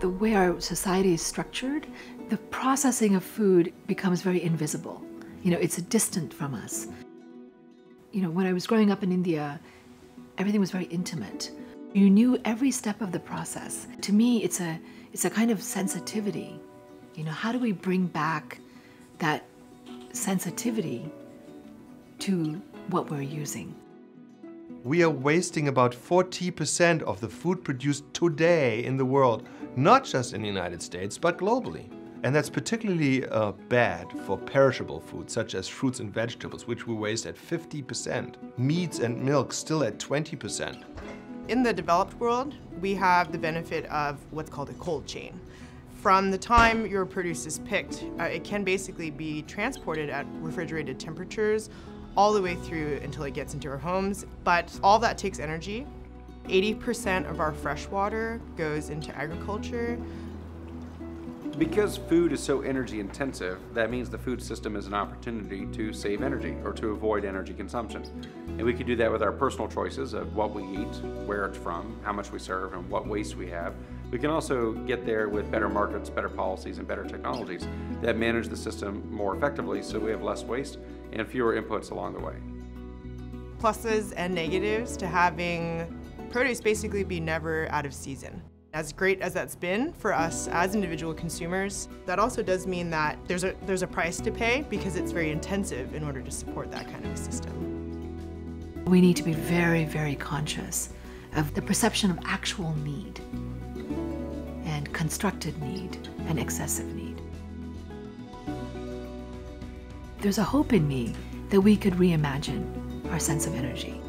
the way our society is structured, the processing of food becomes very invisible. You know, it's distant from us. You know, when I was growing up in India, everything was very intimate. You knew every step of the process. To me, it's a kind of sensitivity. You know, how do we bring back that sensitivity to what we're using? We are wasting about 40% of the food produced today in the world, not just in the United States, but globally. And that's particularly bad for perishable foods, such as fruits and vegetables, which we waste at 50%. Meats and milk still at 20%. In the developed world, we have the benefit of what's called a cold chain. From the time your produce is picked, it can basically be transported at refrigerated temperatures all the way through until it gets into our homes, but all that takes energy. 80% of our fresh water goes into agriculture. Because food is so energy intensive, that means the food system is an opportunity to save energy or to avoid energy consumption. And we could do that with our personal choices of what we eat, where it's from, how much we serve, and what waste we have. We can also get there with better markets, better policies, and better technologies that manage the system more effectively so we have less waste and fewer inputs along the way. Pluses and negatives to having produce basically be never out of season. As great as that's been for us as individual consumers, that also does mean that there's a price to pay because it's very intensive in order to support that kind of a system. We need to be very, very conscious of the perception of actual need and constructed need and excessive need. There's a hope in me that we could reimagine our sense of energy.